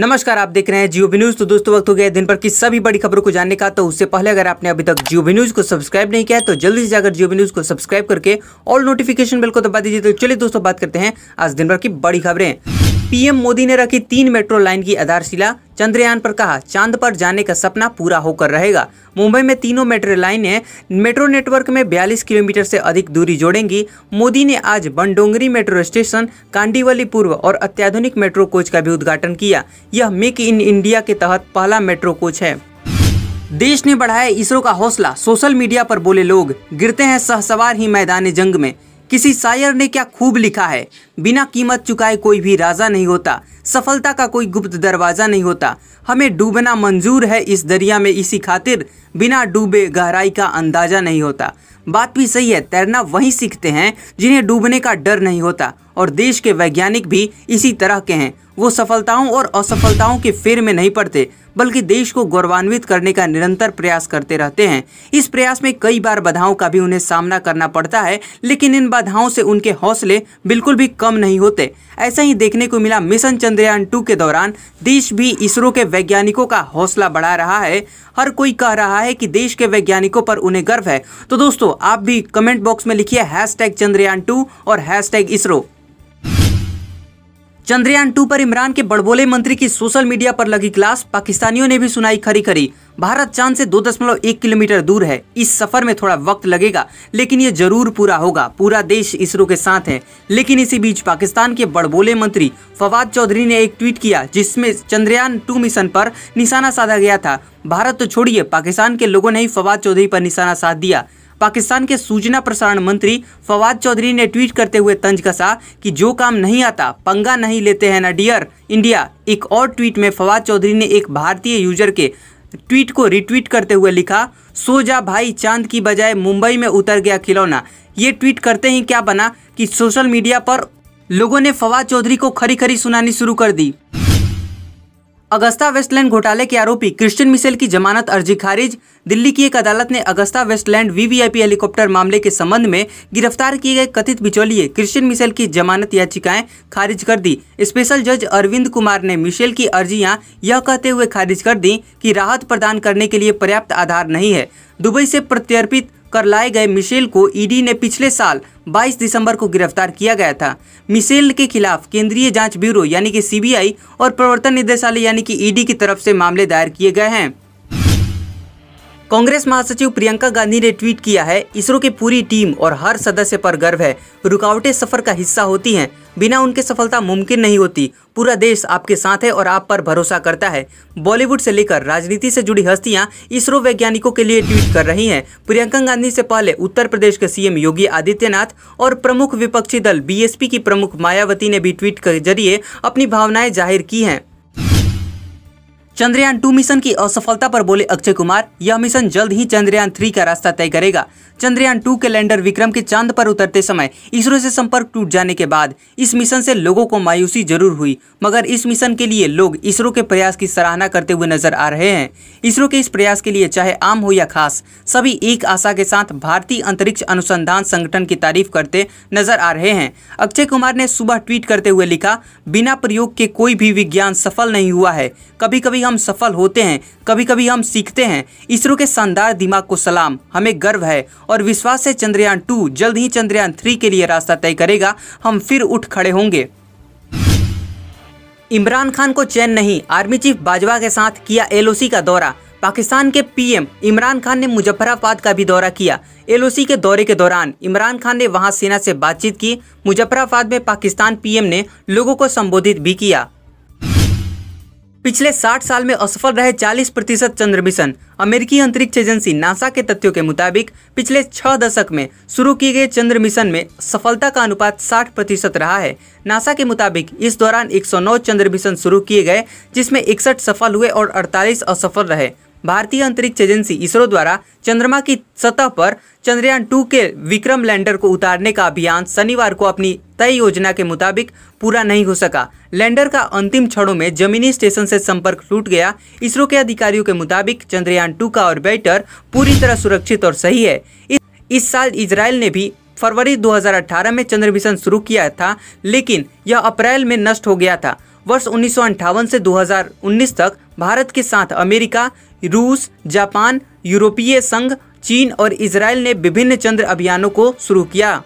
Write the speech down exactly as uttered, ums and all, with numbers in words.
नमस्कार, आप देख रहे हैं जियो न्यूज़। तो दोस्तों, वक्त हो गया दिन भर की सभी बड़ी खबरों को जानने का। तो उससे पहले अगर आपने अभी तक जियो न्यूज़ को सब्सक्राइब नहीं किया है तो जल्दी से जाकर जियो न्यूज़ को सब्सक्राइब करके और नोटिफिकेशन बेल को दबा दीजिए। तो चलिए दोस्तों, बात करते हैं आज दिन भर की बड़ी खबरें। पीएम मोदी ने रखी तीन मेट्रो लाइन की आधारशिला, चंद्रयान पर कहा चांद पर जाने का सपना पूरा होकर रहेगा। मुंबई में तीनों मेट्रो लाइनें मेट्रो नेटवर्क में बयालीस किलोमीटर से अधिक दूरी जोड़ेंगी। मोदी ने आज बनडोंगरी मेट्रो स्टेशन, कांडीवली पूर्व और अत्याधुनिक मेट्रो कोच का भी उद्घाटन किया। यह मेक इन इंडिया के तहत पहला मेट्रो कोच है। देश ने बढ़ाया इसरो का हौसला, सोशल मीडिया पर बोले लोग, गिरते हैं सहसवार ही मैदान जंग में। किसी शायर ने क्या खूब लिखा है, बिना कीमत चुकाए कोई भी राजा नहीं होता, सफलता का कोई गुप्त दरवाजा नहीं होता, हमें डूबना मंजूर है इस दरिया में, इसी खातिर बिना डूबे गहराई का अंदाजा नहीं होता। बात भी सही है, तैरना वही सीखते हैं जिन्हें डूबने का डर नहीं होता। और देश के वैज्ञानिक भी इसी तरह के हैं, वो सफलताओं और असफलताओं के फेर में नहीं पड़ते, बल्कि देश को गौरवान्वित करने का निरंतर प्रयास करते रहते हैं। इस प्रयास में कई बार बाधाओं का भी उन्हें सामना करना पड़ता है, लेकिन इन बाधाओं से उनके हौसले बिल्कुल भी कम नहीं होते। ऐसा ही देखने को मिला मिशन चंद्रयान टू के दौरान। देश भी इसरो के वैज्ञानिकों का हौसला बढ़ा रहा है। हर कोई कह रहा है कि देश के वैज्ञानिकों पर उन्हें गर्व है। तो दोस्तों, आप भी कमेंट बॉक्स में लिखिए हैशटैग चंद्रयान टू और हैशटैग इसरो। चंद्रयान टू पर इमरान के बड़बोले मंत्री की सोशल मीडिया पर लगी क्लास, पाकिस्तानियों ने भी सुनाई खरी खरी। भारत चांद से दो दशमलव एक किलोमीटर दूर है, इस सफर में थोड़ा वक्त लगेगा, लेकिन ये जरूर पूरा होगा। पूरा देश इसरो के साथ है। लेकिन इसी बीच पाकिस्तान के बड़बोले मंत्री फवाद चौधरी ने एक ट्वीट किया जिसमें चंद्रयान टू मिशन पर निशाना साधा गया था। भारत तो छोड़िए, पाकिस्तान के लोगों ने ही फवाद चौधरी पर निशाना साध दिया। पाकिस्तान के सूचना प्रसारण मंत्री फवाद चौधरी ने ट्वीट करते हुए तंज कसा कि जो काम नहीं आता पंगा नहीं लेते हैं ना डियर इंडिया। एक और ट्वीट में फवाद चौधरी ने एक भारतीय यूजर के ट्वीट को रिट्वीट करते हुए लिखा, सो जा भाई चांद की बजाय मुंबई में उतर गया खिलौना। ये ट्वीट करते ही क्या बना कि सोशल मीडिया पर लोगों ने फवाद चौधरी को खरी खरी सुनानी शुरू कर दी। अगस्ता वेस्टलैंड घोटाले के आरोपी क्रिश्चियन मिशेल की जमानत अर्जी खारिज। दिल्ली की एक अदालत ने अगस्ता वेस्टलैंड वीवीआईपी हेलीकॉप्टर मामले के संबंध में गिरफ्तार किए गए कथित बिचौलिए क्रिश्चियन मिशेल की जमानत याचिकाएं खारिज कर दी। स्पेशल जज अरविंद कुमार ने मिशेल की अर्जियां यह कहते हुए खारिज कर दी कि राहत प्रदान करने के लिए पर्याप्त आधार नहीं है। दुबई से प्रत्यर्पित कर लाए गए मिशेल को ईडी ने पिछले साल बाईस दिसंबर को गिरफ्तार किया गया था। मिशेल के खिलाफ केंद्रीय जांच ब्यूरो यानी कि सीबीआई और प्रवर्तन निदेशालय यानी कि ईडी की तरफ से मामले दायर किए गए हैं। कांग्रेस महासचिव प्रियंका गांधी ने ट्वीट किया है, इसरो की पूरी टीम और हर सदस्य पर गर्व है। रुकावटें सफर का हिस्सा होती हैं, बिना उनके सफलता मुमकिन नहीं होती। पूरा देश आपके साथ है और आप पर भरोसा करता है। बॉलीवुड से लेकर राजनीति से जुड़ी हस्तियां इसरो वैज्ञानिकों के लिए ट्वीट कर रही हैं। प्रियंका गांधी से पहले उत्तर प्रदेश के सीएम योगी आदित्यनाथ और प्रमुख विपक्षी दल बीएसपी की प्रमुख मायावती ने भी ट्वीट के जरिए अपनी भावनाएं जाहिर की हैं। चंद्रयान टू मिशन की असफलता पर बोले अक्षय कुमार, यह मिशन जल्द ही चंद्रयान थ्री का रास्ता तय करेगा। चंद्रयान टू के लैंडर विक्रम के चांद पर उतरते समय इसरो से संपर्क टूट जाने के बाद इस मिशन से लोगों को मायूसी जरूर हुई, मगर इस मिशन के लिए लोग इसरो के प्रयास की सराहना करते हुए नजर आ रहे हैं। इसरो के इस प्रयास के लिए चाहे आम हो या खास, सभी एक आशा के साथ भारतीय अंतरिक्ष अनुसंधान संगठन की तारीफ करते नजर आ रहे हैं। अक्षय कुमार ने सुबह ट्वीट करते हुए लिखा, बिना प्रयोग के कोई भी विज्ञान सफल नहीं हुआ है। कभी कभी हम सफल होते हैं, कभी कभी हम सीखते हैं। इसरो के शानदार दिमाग को सलाम, हमें गर्व है और विश्वास है चंद्रयान टू जल्द ही चंद्रयान थ्री के लिए रास्ता तय करेगा। हम फिर उठ खड़े होंगे। इमरान खान को चैन नहीं, आर्मी चीफ बाजवा के साथ किया एलओसी का दौरा। पाकिस्तान के पीएम इमरान खान ने मुजफ्फराबाद का भी दौरा किया। एलओसी के दौरे के दौरान इमरान खान ने वहां सेना से बातचीत की। मुजफ्फराबाद में पाकिस्तान पीएम ने लोगों को संबोधित भी किया। पिछले साठ साल में असफल रहे चालीस प्रतिशत चंद्र मिशन। अमेरिकी अंतरिक्ष एजेंसी नासा के तथ्यों के मुताबिक पिछले छह दशक में शुरू किए गए चंद्र मिशन में सफलता का अनुपात साठ प्रतिशत रहा है। नासा के मुताबिक इस दौरान एक सौ नौ चंद्र मिशन शुरू किए गए, जिसमें इकसठ सफल हुए और अड़तालीस असफल रहे। भारतीय अंतरिक्ष एजेंसी इसरो द्वारा चंद्रमा की सतह पर चंद्रयान टू के विक्रम लैंडर को उतारने का अभियान शनिवार को अपनी तय योजना के मुताबिक पूरा नहीं हो सका। लैंडर का अंतिम क्षणों में जमीनी स्टेशन से संपर्क टूट गया। इसरो के अधिकारियों के मुताबिक चंद्रयान टू का ऑर्बिटर पूरी तरह सुरक्षित और सही है। इस साल इजराइल ने भी फरवरी दो हजार अठारह में चंद्र मिशन शुरू किया था, लेकिन यह अप्रैल में नष्ट हो गया था। वर्ष उन्नीस सौ अंठावन से दो हज़ार उन्नीस तक भारत के साथ अमेरिका, रूस, जापान, यूरोपीय संघ, चीन और इजराइल ने विभिन्न चंद्र अभियानों को शुरू किया।